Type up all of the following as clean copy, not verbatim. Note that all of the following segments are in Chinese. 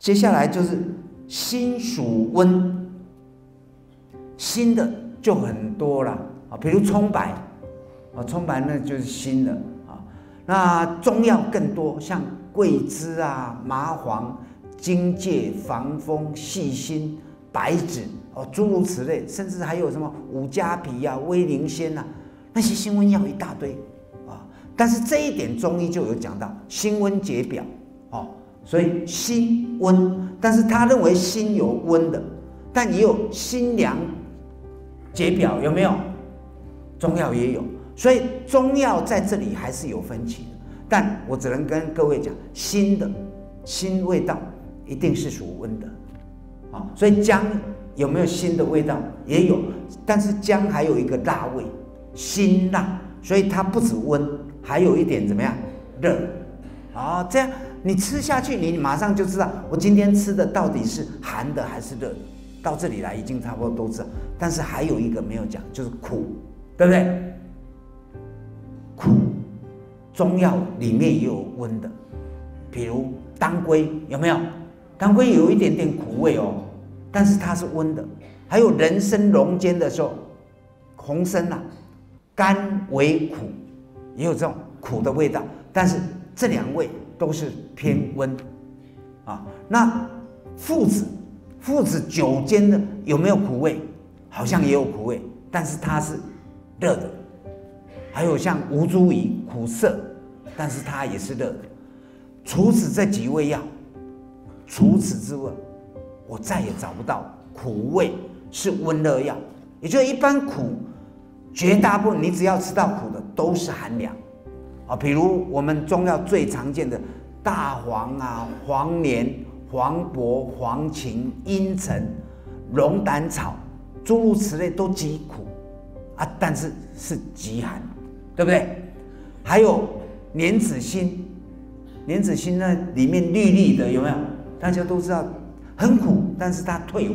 接下来就是辛属温，辛的就很多了啊，比如葱白啊，葱白那就是辛的啊。那中药更多，像桂枝啊、麻黄、荆芥、防风、细辛、白芷哦，诸如此类，甚至还有什么五加皮啊、威灵仙啊，那些辛温药一大堆啊。但是这一点中医就有讲到辛温解表哦，所以辛温，但是他认为辛有温的，但也有辛凉解表，有没有？中药也有，所以中药在这里还是有分歧的。但我只能跟各位讲，辛的辛味道一定是属温的，啊，所以姜有没有辛的味道也有，但是姜还有一个辣味，辛辣，所以它不止温，还有一点怎么样热，啊，这样你吃下去，你马上就知道我今天吃的到底是寒的还是热的。到这里来已经差不多都知道，但是还有一个没有讲，就是苦，对不对？苦。中药里面也有温的，比如当归，有没有？当归有一点点苦味哦，但是它是温的。还有人参溶煎的时候，红参啊，甘为苦，也有这种苦的味道。但是这两味都是偏温啊。那附子，附子久煎的有没有苦味？好像也有苦味，但是它是热的。还有像吴茱萸苦涩，但是它也是热的。除此这几味药，除此之外，我再也找不到苦味是温热药。也就是一般苦，绝大部分你只要吃到苦的都是寒凉啊。比如我们中药最常见的大黄啊、黄连、黄柏、黄芩、茵陈、龙胆草，诸如此类都极苦啊，但是是极寒。对不对？还有莲子心，莲子心呢里面绿绿的，有没有？大家都知道很苦，但是它退火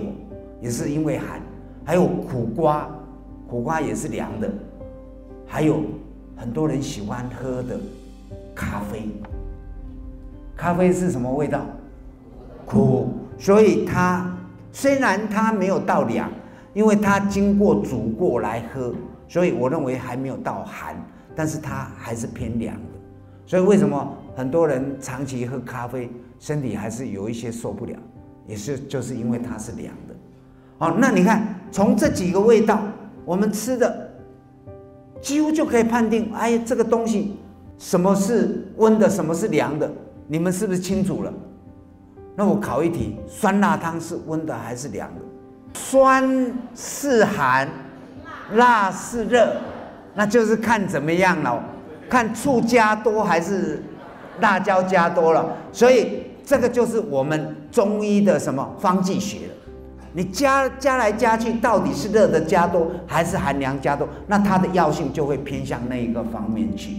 也是因为寒。还有苦瓜，苦瓜也是凉的。还有很多人喜欢喝的咖啡，咖啡是什么味道？苦，所以它虽然它没有到凉，因为它经过煮过来喝，所以我认为还没有到寒。但是它还是偏凉的，所以为什么很多人长期喝咖啡，身体还是有一些受不了，也是就是因为它是凉的。好，那你看从这几个味道，我们吃的几乎就可以判定，哎，这个东西什么是温的，什么是凉的，你们是不是清楚了？那我考一题，酸辣汤是温的还是凉的？酸是寒，辣是热。那就是看怎么样了，看醋加多还是辣椒加多了。所以这个就是我们中医的什么方剂学了。你加来加去，到底是热的加多还是寒凉加多？那它的药性就会偏向那一个方面去。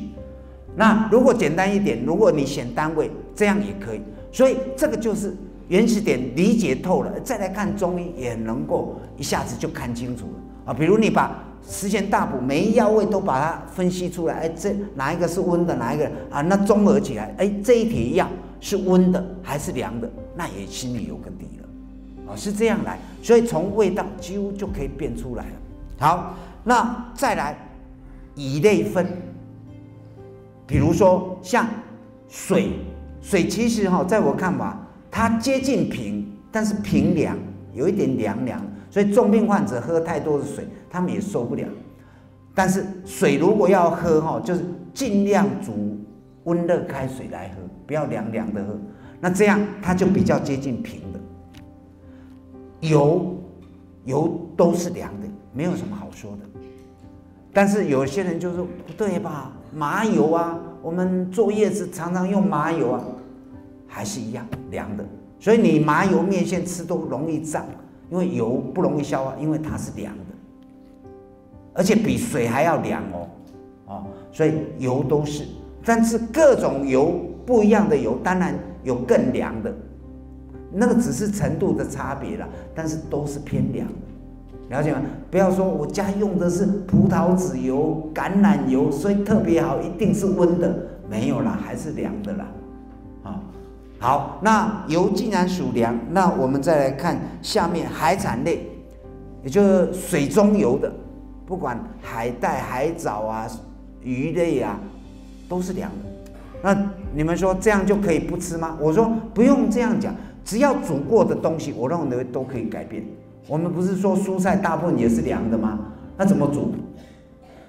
那如果简单一点，如果你选单位，这样也可以。所以这个就是原始点理解透了，再来看中医也能够一下子就看清楚了啊。比如你把十全大补每一药味都把它分析出来，哎，这哪一个是温的，哪一个啊？那综合起来，哎，这一帖药是温的还是凉的，那也心里有个底了啊，是这样来。所以从味道几乎就可以辨出来了。好，那再来以类分，比如说像水，水其实哈，在我看法，它接近平，但是平凉，有一点凉凉。所以重病患者喝太多的水，他们也受不了。但是水如果要喝哈，就是尽量煮温热开水来喝，不要凉凉的喝。那这样它就比较接近平的。油都是凉的，没有什么好说的。但是有些人就说不对吧，麻油啊，我们做叶子常常用麻油啊，还是一样凉的。所以你麻油面线吃都容易胀。因为油不容易消化，因为它是凉的，而且比水还要凉哦，哦，所以油都是，但是各种油不一样的油，当然有更凉的，那个只是程度的差别了，但是都是偏凉的，了解吗？不要说我家用的是葡萄籽油、橄榄油，所以特别好，一定是温的，没有啦，还是凉的啦，啊、哦，好，那油竟然属粮，那我们再来看下面海产类，也就是水中游的，不管海带、海藻啊、鱼类啊，都是粮的。那你们说这样就可以不吃吗？我说不用这样讲，只要煮过的东西，我认为都可以改变。我们不是说蔬菜大部分也是凉的吗？那怎么煮？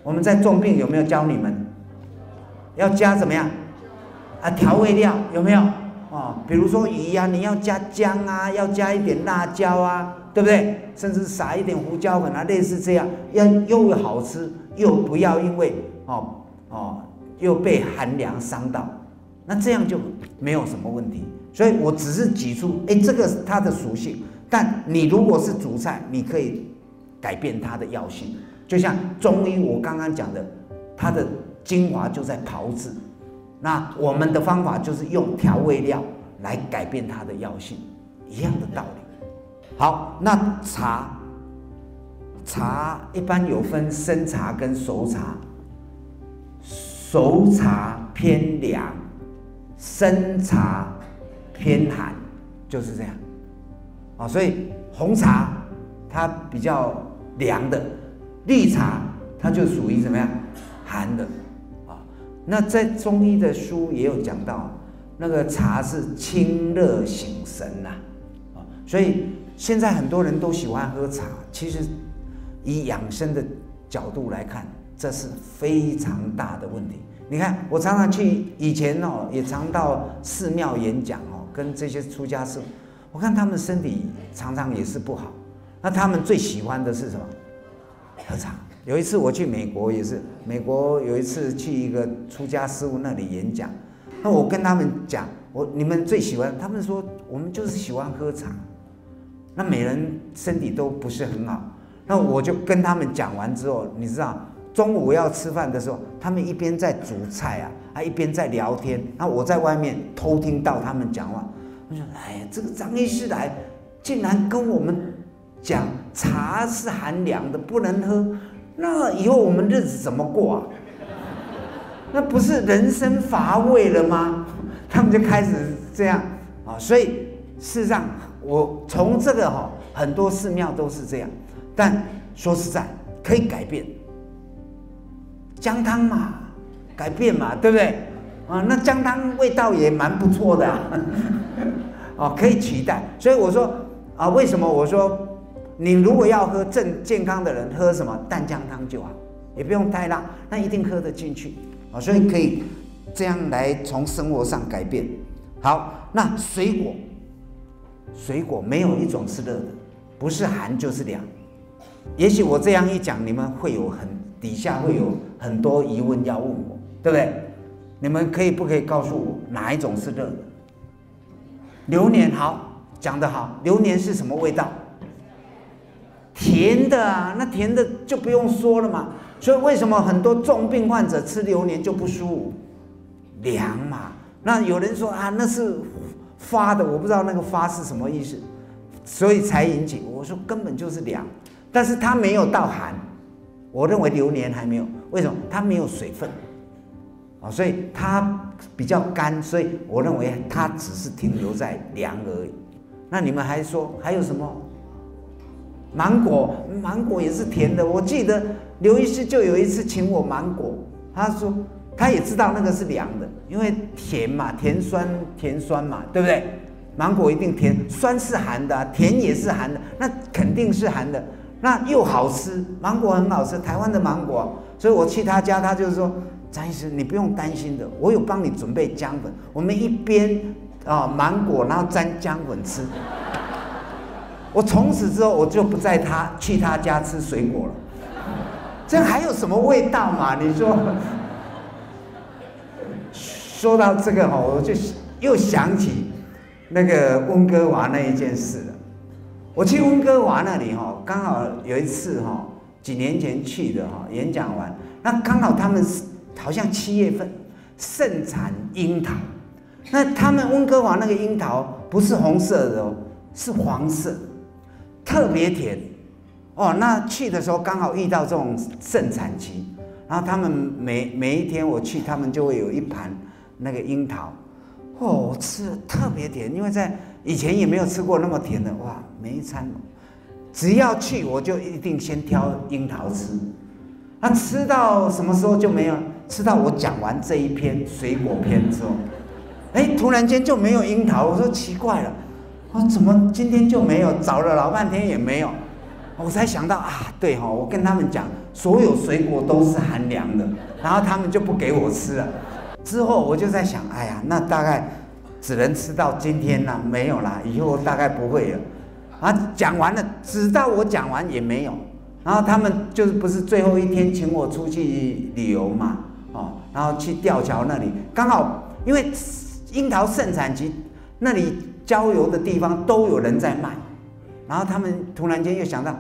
我们在种病有没有教你们？要加怎么样？啊，调味料有没有？哦，比如说鱼啊，你要加姜啊，要加一点辣椒啊，对不对？甚至撒一点胡椒粉啊，类似这样，要又好吃又不要因为又被寒凉伤到，那这样就没有什么问题。所以我只是举出，这个是它的属性。但你如果是主菜，你可以改变它的药性。就像中医我刚刚讲的，它的精华就在炮制。那我们的方法就是用调味料来改变它的药性，一样的道理。好，那茶一般有分生茶跟熟茶，熟茶偏凉，生茶偏寒，就是这样。啊，所以红茶它比较凉的，绿茶它就属于怎么样寒的啊？那在中医的书也有讲到，那个茶是清热醒神呐，啊，所以现在很多人都喜欢喝茶。其实以养生的角度来看，这是非常大的问题。你看，我常常去以前哦，也常到寺庙演讲哦，跟这些出家师父。我看他们身体常常也是不好，那他们最喜欢的是什么？喝茶。有一次我去美国也是，美国有一次去一个出家师父那里演讲，那我跟他们讲，你们最喜欢，他们说我们就是喜欢喝茶，那每人身体都不是很好。那我就跟他们讲完之后，你知道中午要吃饭的时候，他们一边在煮菜啊，一边在聊天，那我在外面偷听到他们讲话。我说：“哎呀，这个张医师来，竟然跟我们讲茶是寒凉的，不能喝，那以后我们日子怎么过啊？那不是人生乏味了吗？”他们就开始这样啊，所以事实上，我从这个很多寺庙都是这样，但说实在可以改变，姜汤嘛，改变嘛，对不对？啊，那姜汤味道也蛮不错的啊。哦，可以取代，所以我说啊，为什么我说你如果要喝正健康的人喝什么淡姜汤就好，也不用太辣，那一定喝得进去啊，所以可以这样来从生活上改变。好，那水果没有一种是热的，不是寒就是凉。也许我这样一讲，你们会有底下会有很多疑问要问我，对不对？你们可以告诉我哪一种是热的？榴莲好，讲得好。榴莲是什么味道？甜的啊，那甜的就不用说了嘛。所以为什么很多重病患者吃榴莲就不舒服？凉嘛。那有人说啊，那是发的，我不知道那个发是什么意思，所以才引起。我说根本就是凉，但是它没有到寒。我认为榴莲还没有，为什么？它没有水分。所以它比较干，所以我认为它只是停留在凉而已。那你们还说还有什么？芒果也是甜的。我记得刘医师就有一次请我芒果，他说他也知道那个是凉的，因为甜嘛，甜酸嘛，对不对？芒果一定甜，酸是寒的啊，甜也是寒的，那肯定是寒的。那又好吃，芒果很好吃，台湾的芒果啊。所以我去他家，他就是说，张医师，你不用担心的，我有帮你准备姜粉，我们一边芒果，然后沾姜粉吃。我从此之后，我就不在去他家吃水果了。这还有什么味道嘛？你说。说到这个我就又想起那个温哥华那一件事了。我去温哥华那里刚好有一次几年前去的演讲完，那刚好他们好像7月份盛产樱桃，那他们温哥华那个樱桃不是红色的哦，是黄色，特别甜哦。那去的时候刚好遇到这种盛产期，然后他们每一天我去，他们就会有一盘那个樱桃。哦，我吃了特别甜，因为在以前也没有吃过那么甜的，哇！每一餐只要去我就一定先挑樱桃吃，那吃到什么时候就没有？吃到我讲完这一篇水果篇之后，哎，突然间就没有樱桃，我说奇怪了，我怎么今天就没有？找了老半天也没有，我才想到啊，对哈、哦，我跟他们讲，所有水果都是寒凉的，然后他们就不给我吃了。 之后我就在想，哎呀，那大概只能吃到今天啦，没有啦，以后大概不会了。啊，讲完了，直到我讲完也没有。然后他们就是不是最后一天请我出去旅游嘛，哦，然后去吊桥那里，刚好因为樱桃盛产期，那里郊游的地方都有人在卖。然后他们突然间又想到，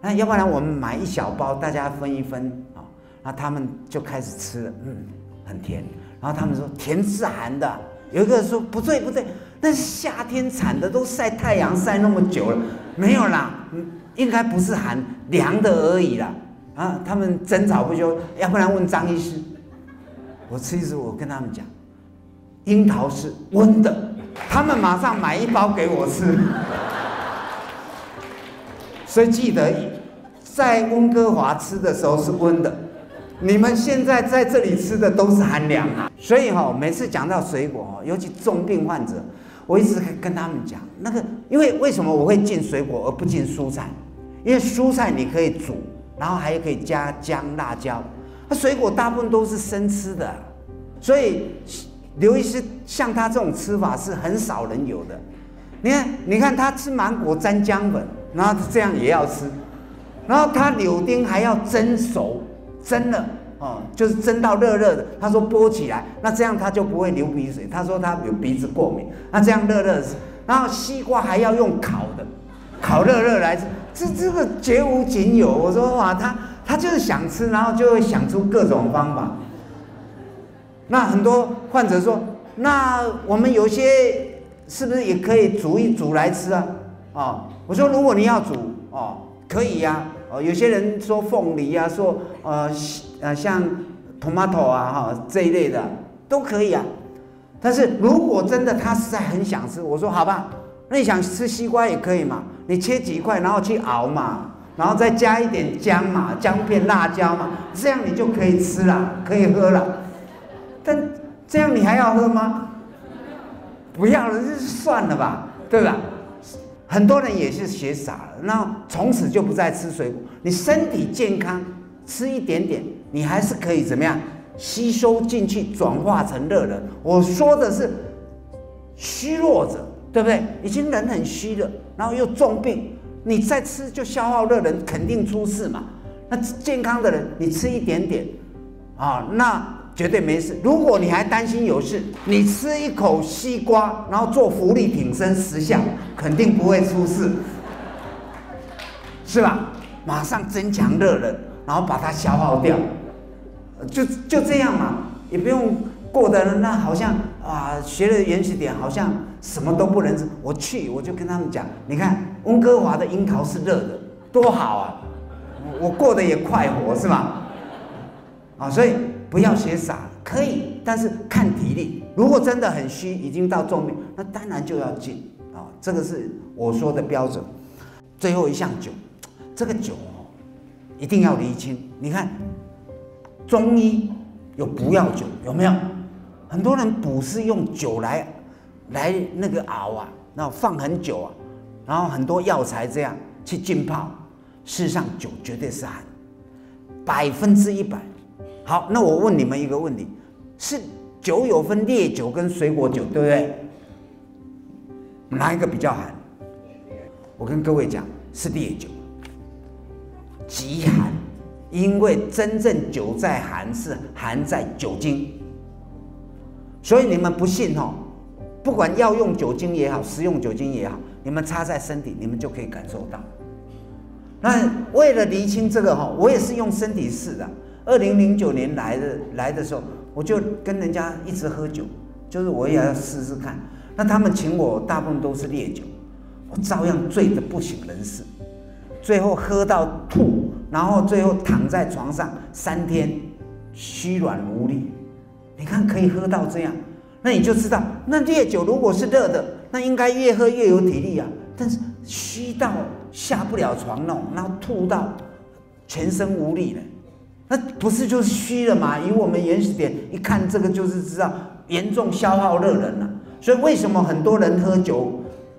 那要不然我们买一小包，大家分一分啊。那、哦、他们就开始吃了，嗯，很甜。 然后他们说甜是寒的，有一个人说不对不对，那是夏天产的，都晒太阳晒那么久了，没有啦，应该不是寒，凉的而已啦。啊，他们争吵不休，要不然问张医师。我吃一次，我跟他们讲，樱桃是温的，他们马上买一包给我吃。所以记得，在温哥华吃的时候是温的。 你们现在在这里吃的都是寒凉啊，所以哈、哦，每次讲到水果哦，尤其重病患者，我一直跟他们讲那个，因为为什么我会进水果而不进蔬菜？因为蔬菜你可以煮，然后还可以加姜、辣椒，那水果大部分都是生吃的，所以刘医师像他这种吃法是很少人有的。你看他吃芒果沾姜粉，然后这样也要吃，然后他柳丁还要蒸熟。 蒸了哦，就是蒸到热热的。他说剥起来，那这样他就不会流鼻水。他说他有鼻子过敏，那这样热热的。然后西瓜还要用烤的，烤热热来吃，这个绝无仅有。我说哇，他就是想吃，然后就会想出各种方法。那很多患者说，那我们有些是不是也可以煮一煮来吃啊？哦，我说如果你要煮哦，可以呀、啊。 哦，有些人说凤梨啊，说像 tomato 啊哈、哦、这一类的都可以啊，但是如果真的他实在很想吃，我说好吧，那你想吃西瓜也可以嘛，你切几块然后去熬嘛，然后再加一点姜嘛，姜片、辣椒嘛，这样你就可以吃了，可以喝了。但这样你还要喝吗？不要了，就算了吧，对吧？ 很多人也是学傻了，那从此就不再吃水果。你身体健康，吃一点点，你还是可以怎么样吸收进去，转化成热能。我说的是虚弱者，对不对？已经人很虚了，然后又重病，你再吃就消耗热能，肯定出事嘛。那健康的人，你吃一点点，啊，那绝对没事。如果你还担心有事，你吃一口西瓜，然后做浮力挺身10下。 肯定不会出事，是吧？马上增强热能，然后把它消耗掉，就这样嘛，也不用过得那好像啊，学了原始点好像什么都不能吃。我去，我就跟他们讲，你看温哥华的樱桃是热的，多好啊！我过得也快活，是吧？啊，所以不要学傻，可以，但是看体力。如果真的很虚，已经到重病，那当然就要进。 啊、哦，这个是我说的标准。最后一项酒，这个酒哦，一定要厘清。你看，中医有补药酒，有没有？很多人补是用酒来那个熬啊，然后放很久啊，然后很多药材这样去浸泡。事实上，酒绝对是寒，100%。好，那我问你们一个问题：是酒有分烈酒跟水果酒，对不对？ 哪一个比较寒？我跟各位讲，是烈酒，极寒，因为真正酒在寒是寒在酒精，所以你们不信哦，不管药用酒精也好，食用酒精也好，你们擦在身体，你们就可以感受到。那为了厘清这个哈、哦，我也是用身体试的。2009年来的时候，我就跟人家一直喝酒，就是我也要试试看。 那他们请我，大部分都是烈酒，我照样醉得不省人事，最后喝到吐，然后最后躺在床上3天，虚软无力。你看可以喝到这样，那你就知道，那烈酒如果是热的，那应该越喝越有体力啊。但是虚到下不了床了，然后吐到全身无力了，那不是就是虚了吗？以我们原始点一看，这个就是知道严重消耗热能了。所以为什么很多人喝酒，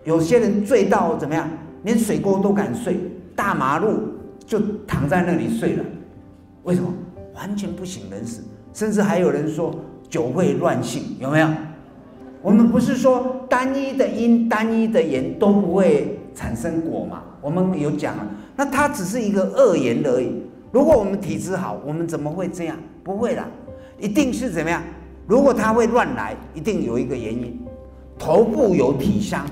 有些人醉到怎么样，连水沟都敢睡，大马路就躺在那里睡了？为什么？完全不省人事，甚至还有人说酒会乱性，有没有？我们不是说单一的因、单一的缘都不会产生果嘛？我们有讲了，那它只是一个恶缘而已。如果我们体质好，我们怎么会这样？不会啦，一定是怎么样？如果它会乱来，一定有一个原因，头部有体伤，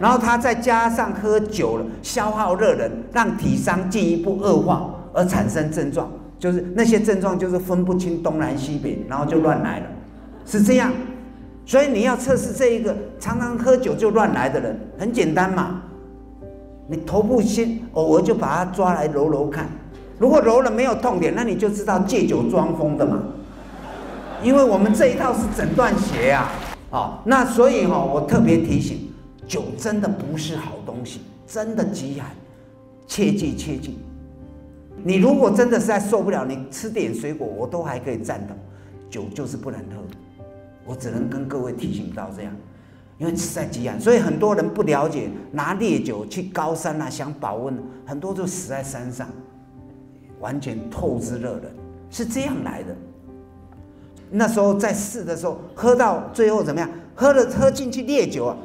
然后它再加上喝酒了，消耗热能，让体伤进一步恶化而产生症状，就是那些症状就是分不清东南西北，然后就乱来了，是这样。所以你要测试这一个常常喝酒就乱来的人，很简单嘛，你头部先偶尔就把它抓来揉揉看，如果揉了没有痛点，那你就知道借酒装疯的嘛，因为我们这一套是诊断学啊。好，那所以我特别提醒，酒真的不是好东西，真的极寒，切记切记。你如果真的实在受不了，你吃点水果我都还可以站到，酒就是不能喝。我只能跟各位提醒到这样，因为实在极寒，所以很多人不了解，拿烈酒去高山啊，想保温，很多就死在山上，完全透支热能，是这样来的。那时候在试的时候，喝到最后怎么样？喝进去烈酒啊，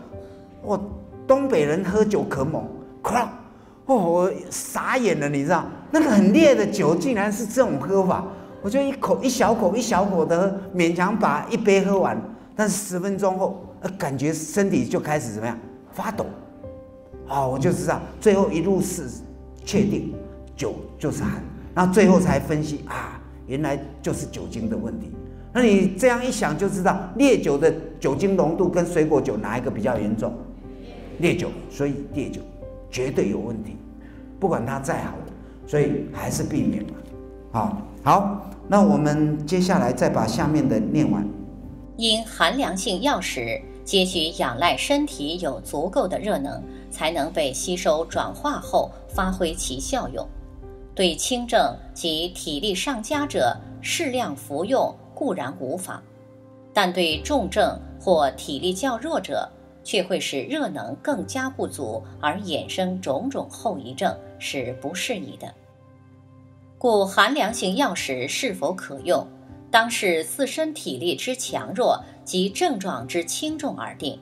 我东北人喝酒可猛，我傻眼了，你知道，那个很烈的酒竟然是这种喝法。我就一小口的喝，勉强把一杯喝完，但是10分钟后，感觉身体就开始怎么样发抖，我就知道，最后一路是确定酒就是寒，然后最后才分析原来就是酒精的问题。那你这样一想就知道，烈酒的酒精浓度跟水果酒哪一个比较严重？烈酒，所以烈酒绝对有问题，不管它再好，所以还是避免嘛，好，那我们接下来再把下面的念完。因寒凉性药食皆需仰赖身体有足够的热能，才能被吸收转化后发挥其效用。对轻症及体力上佳者，适量服用固然无妨，但对重症或体力较弱者，却会使热能更加不足而衍生种种后遗症，是不适宜的。故寒凉性药食是否可用，当视自身体力之强弱及症状之轻重而定。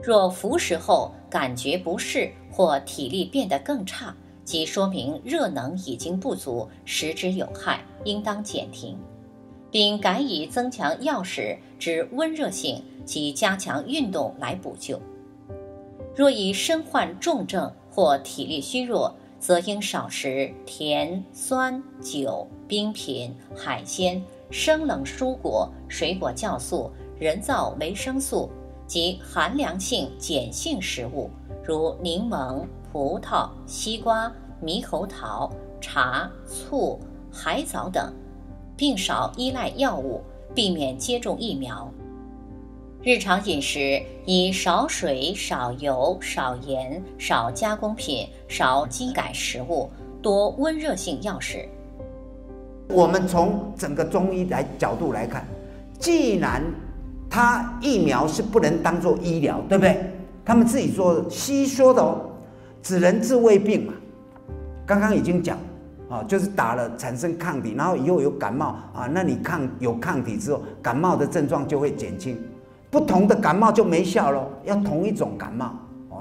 若服食后感觉不适或体力变得更差，即说明热能已经不足，食之有害，应当减停，并改以增强药食之温热性及加强运动来补救。若已身患重症或体力虚弱，则应少食甜、酸、酒、冰品、海鲜、生冷蔬果、水果酵素、人造维生素及寒凉性碱性食物，如柠檬、葡萄、西瓜、猕猴桃、茶、醋、海藻等，并少依赖药物，避免接种疫苗。日常饮食以少水、少油、少盐、少加工品、少基改食物，多温热性药食。我们从整个中医来角度来看，既然它疫苗是不能当做医疗，对不对？他们自己做西说的只能治未病嘛。刚刚已经讲就是打了产生抗体，然后以后有感冒那你有抗体之后，感冒的症状就会减轻。不同的感冒就没效了，要同一种感冒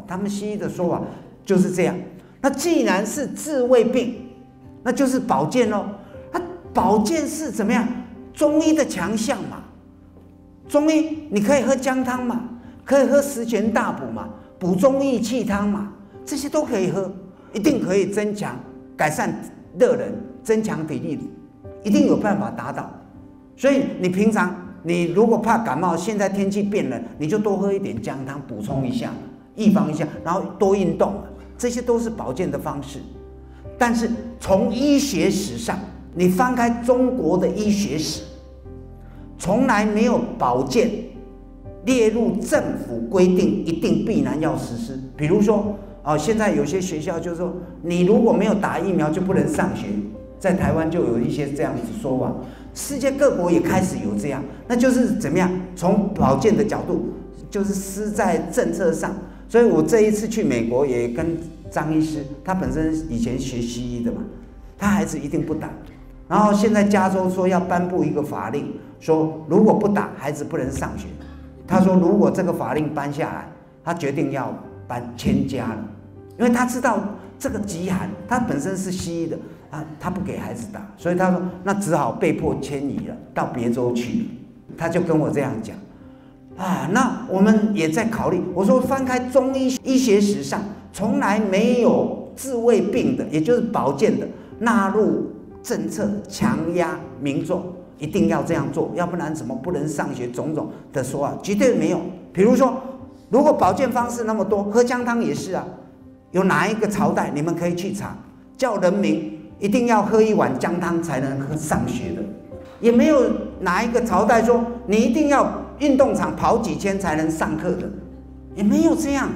他们西医的说法就是这样。那既然是治未病，那就是保健喽。保健是怎么样？中医的强项嘛。中医你可以喝姜汤嘛，可以喝十全大补嘛，补中益气汤嘛，这些都可以喝，一定可以增强、改善热能，增强体力，一定有办法达到。所以你平常。你如果怕感冒，现在天气变冷，你就多喝一点姜汤补充一下，预防一下，然后多运动，这些都是保健的方式。但是从医学史上，你翻开中国的医学史，从来没有保健列入政府规定一定必然要实施。比如说，现在有些学校就说，你如果没有打疫苗就不能上学，在台湾就有一些这样子说法，世界各国也开始有这样，那就是怎么样？从保健的角度，就是施在政策上。所以我这一次去美国也跟张医师，他本身以前学西医的嘛，他孩子一定不打。然后现在加州说要颁布一个法令，说如果不打，孩子不能上学。他说如果这个法令颁下来，他决定要搬迁家了，因为他知道这个极寒，他本身是西医的啊，他不给孩子打，所以他说那只好被迫迁移了，到别州去。他就跟我这样讲啊，那我们也在考虑。我说翻开中医医学史上，从来没有治未病的，也就是保健的纳入政策强压民众一定要这样做，要不然怎么不能上学？种种的说啊，绝对没有。比如说，如果保健方式那么多，喝姜汤也是啊。有哪一个朝代你们可以去查，叫人民一定要喝一碗姜汤才能上学的？也没有哪一个朝代说你一定要运动场跑几圈才能上课的，也没有这样。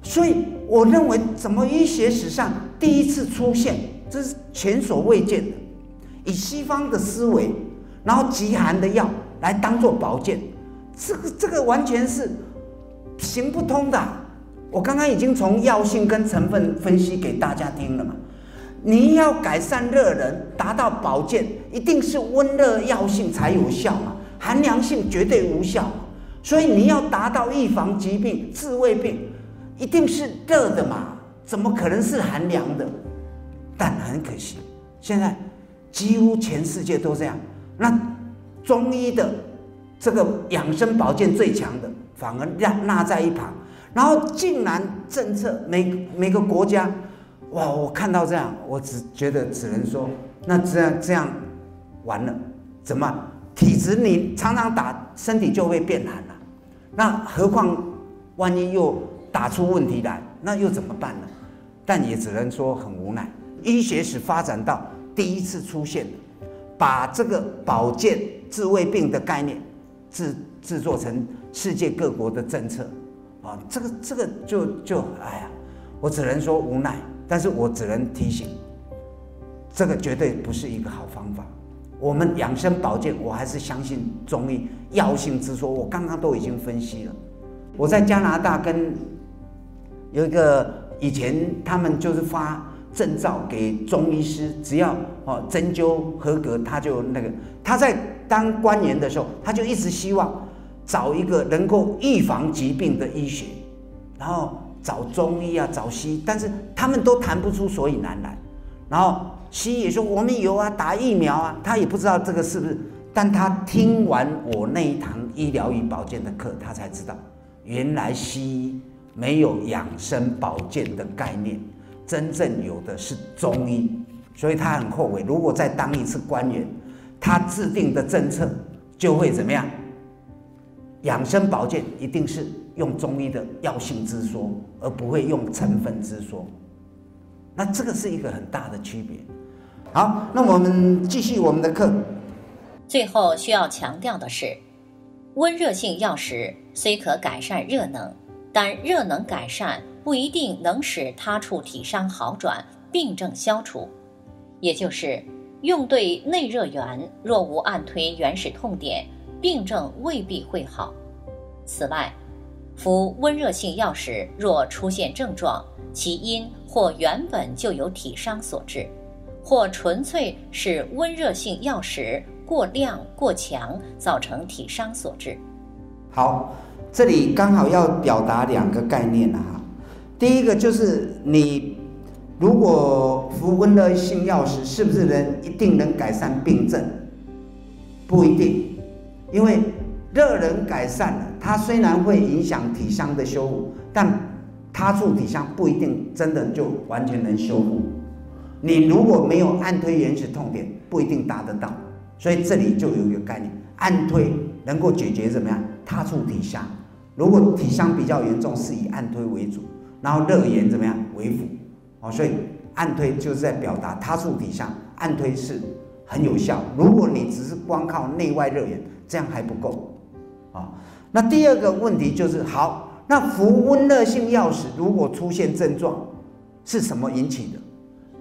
所以我认为，怎么医学史上第一次出现？这是前所未见的，以西方的思维，然后极寒的药来当做保健，这个完全是行不通的啊。我刚刚已经从药性跟成分分析给大家听了嘛。你要改善热能，达到保健，一定是温热药性才有效嘛，寒凉性绝对无效嘛。所以你要达到预防疾病、治未病，一定是热的嘛，怎么可能是寒凉的？但很可惜，现在几乎全世界都这样。那中医的这个养生保健最强的，反而纳在一旁。然后竟然政策每个国家，哇！我看到这样，我只觉得只能说，那这样完了，怎么体质你常常打，身体就会变寒了。那何况万一又打出问题来，那又怎么办呢？但也只能说很无奈。医学史发展到第一次出现，把这个保健治未病的概念制作成世界各国的政策，啊，这个就哎呀，我只能说无奈，但是我只能提醒，这个绝对不是一个好方法。我们养生保健，我还是相信中医药性之说，我刚刚都已经分析了。我在加拿大跟有一个以前他们就是发证照给中医师，只要针灸合格，他就那个。他在当官员的时候，他就一直希望找一个能够预防疾病的医学，然后找中医啊，找西医，但是他们都谈不出所以然来。然后西医也说我们有啊，打疫苗啊，他也不知道这个是不是。但他听完我那一堂医疗与保健的课，他才知道原来西医没有养生保健的概念。真正有的是中医，所以他很后悔。如果再当一次官员，他制定的政策就会怎么样？养生保健一定是用中医的药性之说，而不会用成分之说。那这个是一个很大的区别。好，那我们继续我们的课。最后需要强调的是，温热性药食虽可改善热能，但热能改善不一定能使他处体伤好转，病症消除。也就是用对内热源，若无按推原始痛点，病症未必会好。此外，服温热性药时若出现症状，其因或原本就由体伤所致，或纯粹是温热性药时过量过强造成体伤所致。好，这里刚好要表达两个概念了哈。第一个就是你如果服温热性药时，是不是一定能改善病症？不一定，因为热能改善了，它虽然会影响体伤的修复，但他处体伤不一定真的就完全能修复。你如果没有按推原始痛点，不一定达得到。所以这里就有一个概念，按推能够解决怎么样？他处体伤，如果体伤比较严重，是以按推为主。然后热源怎么样为辅，所以按推就是在表达他处体伤，按推是很有效。如果你只是光靠内外热源，这样还不够啊。那第二个问题就是，好，那服温热性药史如果出现症状，是什么引起的？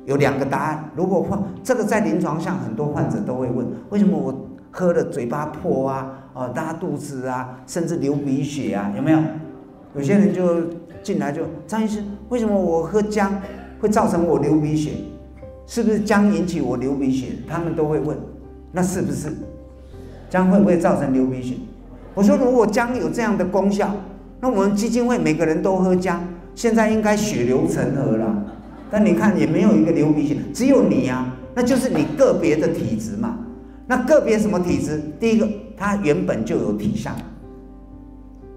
有两个答案。如果这个在临床上很多患者都会问，为什么我喝了嘴巴破啊，哦，拉肚子啊，甚至流鼻血啊，有没有？有些人就进来就，张医师，为什么我喝姜会造成我流鼻血？是不是姜引起我流鼻血？他们都会问，那是不是姜会不会造成流鼻血？我说，如果姜有这样的功效，那我们基金会每个人都喝姜，现在应该血流成河啦。但你看也没有一个流鼻血，只有你啊，那就是你个别的体质嘛。那个别什么体质？第一个，它原本就有体伤，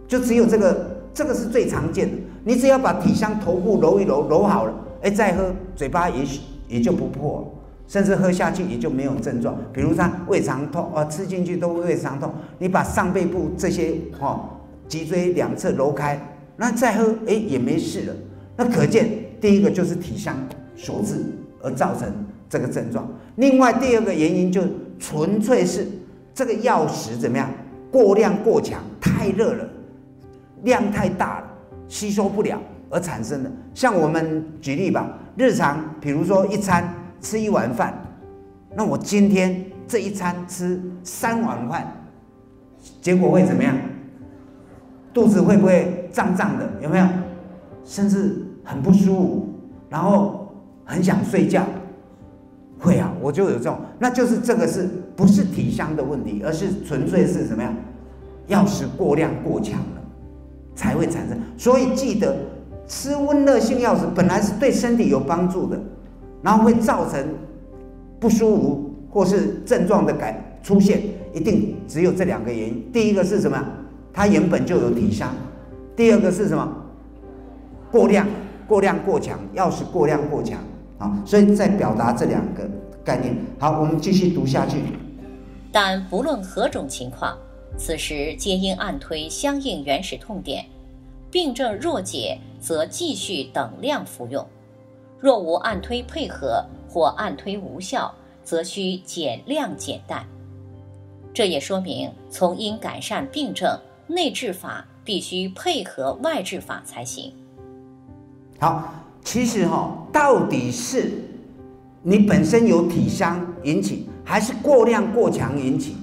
就只有这个，这个是最常见的。你只要把体伤头部揉一揉，揉好了，哎，再喝，嘴巴也许也就不破了，甚至喝下去也就没有症状。比如它胃肠痛啊，吃进去都胃肠痛，你把上背部这些脊椎两侧揉开，那再喝，哎，也没事了。那可见第一个就是体伤所致而造成这个症状。另外第二个原因就纯粹是这个药食怎么样过量过强，太热了，量太大了，吸收不了而产生的。像我们举例吧，日常比如说一餐吃一碗饭，那我今天这一餐吃3碗饭，结果会怎么样？肚子会不会胀胀的？有没有？甚至很不舒服，然后很想睡觉。会啊，我就有这种，那就是这个是不是体香的问题，而是纯粹是什么呀？药食过量过强了才会产生。所以记得吃温热性药食本来是对身体有帮助的，然后会造成不舒服或是症状的出现，一定只有这两个原因。第一个是什么？它原本就有体香。第二个是什么？过量过强，药食过量过强。好，所以在表达这两个概念。好，我们继续读下去。但不论何种情况，此时皆应按推相应原始痛点，病症若解，则继续等量服用；若无按推配合或按推无效，则需减量减代。这也说明，从因改善病症，内治法必须配合外治法才行。好。其实到底是你本身有体伤引起，还是过量过强引起？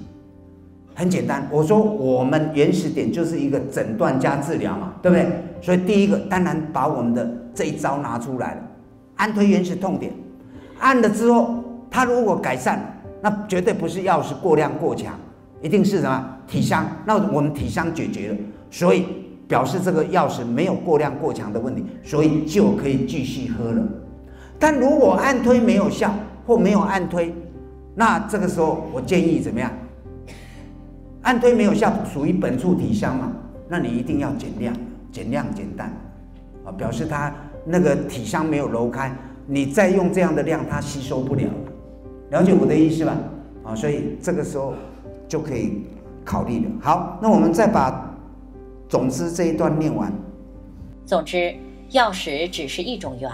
很简单，我说我们原始点就是一个诊断加治疗嘛，对不对？所以第一个当然把我们的这一招拿出来了，按推原始痛点，按了之后，它如果改善了，那绝对不是药食过量过强，一定是什么体伤。那我们体伤解决了，所以表示这个药食没有过量过强的问题，所以就可以继续喝了。但如果按推没有效或没有按推，那这个时候我建议怎么样？按推没有效属于本处体伤嘛，那你一定要减量、减量、减淡啊，表示它那个体伤没有揉开，你再用这样的量，它吸收不了。了解我的意思吧？啊，所以这个时候就可以考虑了。好，那我们再把。总之这一段念完。总之，药食只是一种缘，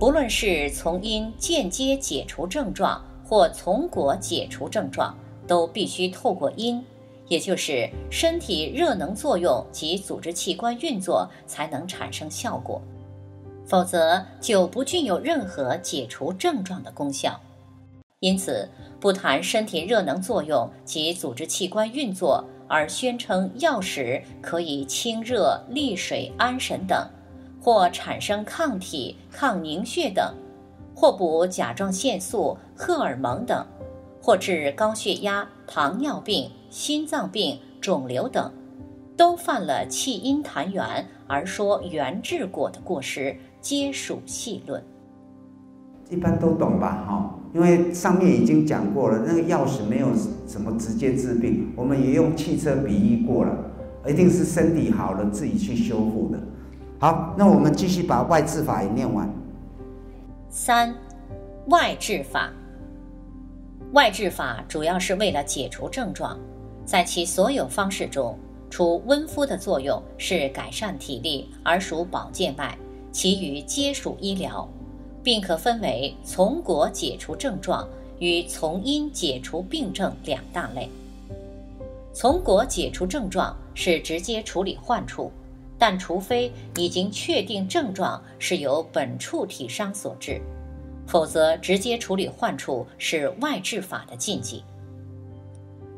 不论是从因间接解除症状或从果解除症状，都必须透过因，也就是身体热能作用及组织器官运作，才能产生效果，否则就不具有任何解除症状的功效。因此，不谈身体热能作用及组织器官运作，而宣称药食可以清热、利水、安神等，或产生抗体、抗凝血等，或补甲状腺素、荷尔蒙等，或治高血压、糖尿病、心脏病、肿瘤等，都犯了弃因谈缘而说缘治果的过失，皆属戏论。一般都懂吧？因为上面已经讲过了，那个药食没有什么直接治病，我们也用汽车比喻过了，一定是身体好了自己去修复的。好，那我们继续把外治法也念完。3. 外治法。外治法主要是为了解除症状，在其所有方式中，除温敷的作用是改善体力而属保健外，其余皆属医疗。并可分为从果解除症状与从因解除病症两大类。从国解除症状是直接处理患处，但除非已经确定症状是由本处体伤所致，否则直接处理患处是外治法的禁忌。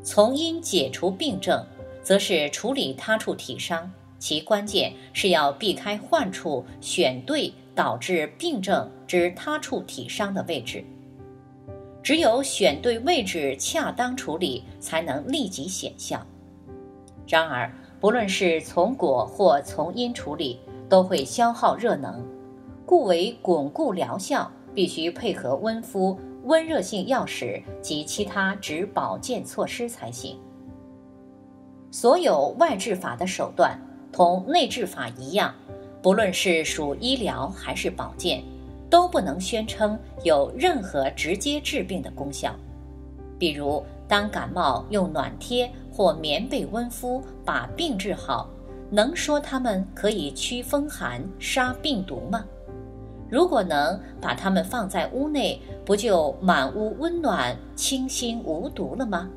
从因解除病症，则是处理他处体伤，其关键是要避开患处选对导致病症之他处体伤的位置。只有选对位置恰当处理，才能立即显效。然而，不论是从果或从因处理，都会消耗热能，故为巩固疗效必须配合温敷、温热性药食及其他治保健措施才行。所有外治法的手段同内治法一样，不论是属医疗还是保健，都不能宣称有任何直接治病的功效。比如，当感冒用暖贴或棉被温敷把病治好，能说它们可以驱风寒、杀病毒吗？如果能，把它们放在屋内，不就满屋温暖、清新无毒了吗？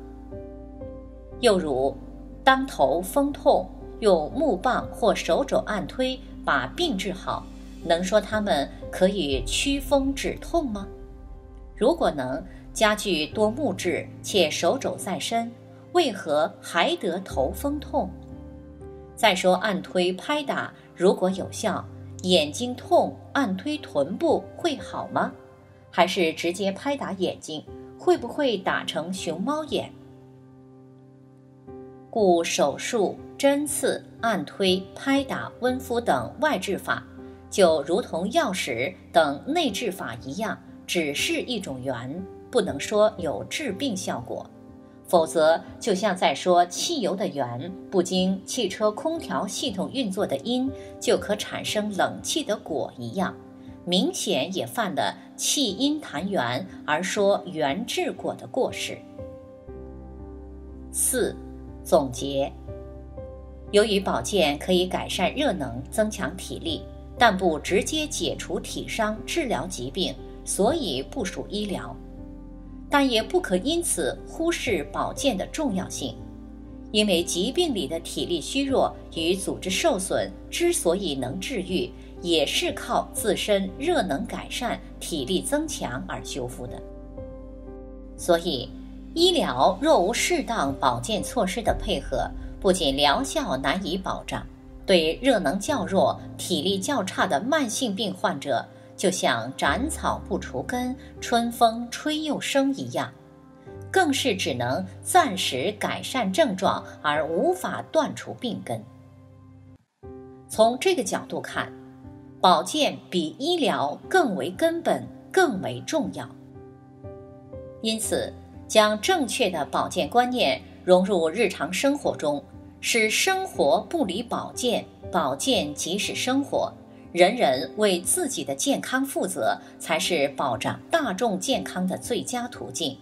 又如，当头风痛，用木棒或手肘按推把病治好，能说它们可以驱风止痛吗？如果能，家具多木质且手肘在身，为何还得头风痛？再说按推拍打如果有效，眼睛痛按推臀部会好吗？还是直接拍打眼睛，会不会打成熊猫眼？故手术、针刺、按推、拍打、温敷等外治法，就如同药食等内治法一样，只是一种源，不能说有治病效果。否则就像在说汽油的源不经汽车空调系统运作的因就可产生冷气的果一样，明显也犯了弃因谈源而说源治果的过失。四、总结。由于保健可以改善热能，增强体力，但不直接解除体伤治疗疾病，所以不属医疗。但也不可因此忽视保健的重要性，因为疾病里的体力虚弱与组织受损之所以能治愈，也是靠自身热能改善、体力增强而修复的。所以，医疗若无适当保健措施的配合，不仅疗效难以保障，对热能较弱、体力较差的慢性病患者，就像斩草不除根、春风吹又生一样，更是只能暂时改善症状，而无法断除病根。从这个角度看，保健比医疗更为根本、更为重要。因此，将正确的保健观念融入日常生活中，使生活不离保健，保健即是生活，人人为自己的健康负责，才是保障大众健康的最佳途径。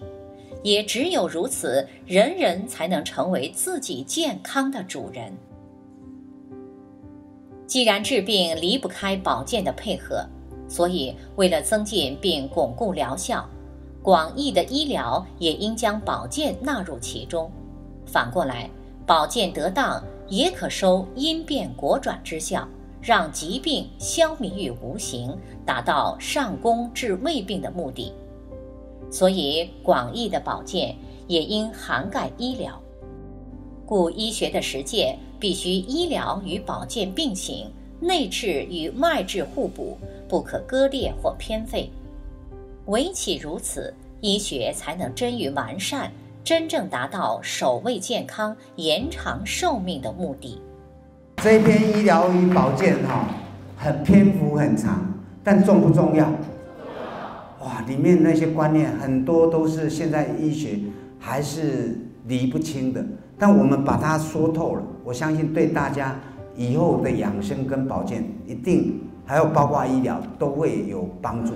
也只有如此，人人才能成为自己健康的主人。既然治病离不开保健的配合，所以为了增进并巩固疗效，广义的医疗也应将保健纳入其中。反过来，保健得当也可收因变果转之效，让疾病消弭于无形，达到上工治未病的目的。所以广义的保健也应涵盖医疗，故医学的实践必须医疗与保健并行，内治与外治互补，不可割裂或偏废。唯其如此，医学才能臻于完善，真正达到守卫健康、延长寿命的目的。这篇医疗与保健很篇幅很长，但重不重要？哇，里面那些观念很多都是现在医学还是理不清的，但我们把它说透了，我相信对大家以后的养生跟保健一定还有包括医疗都会有帮助。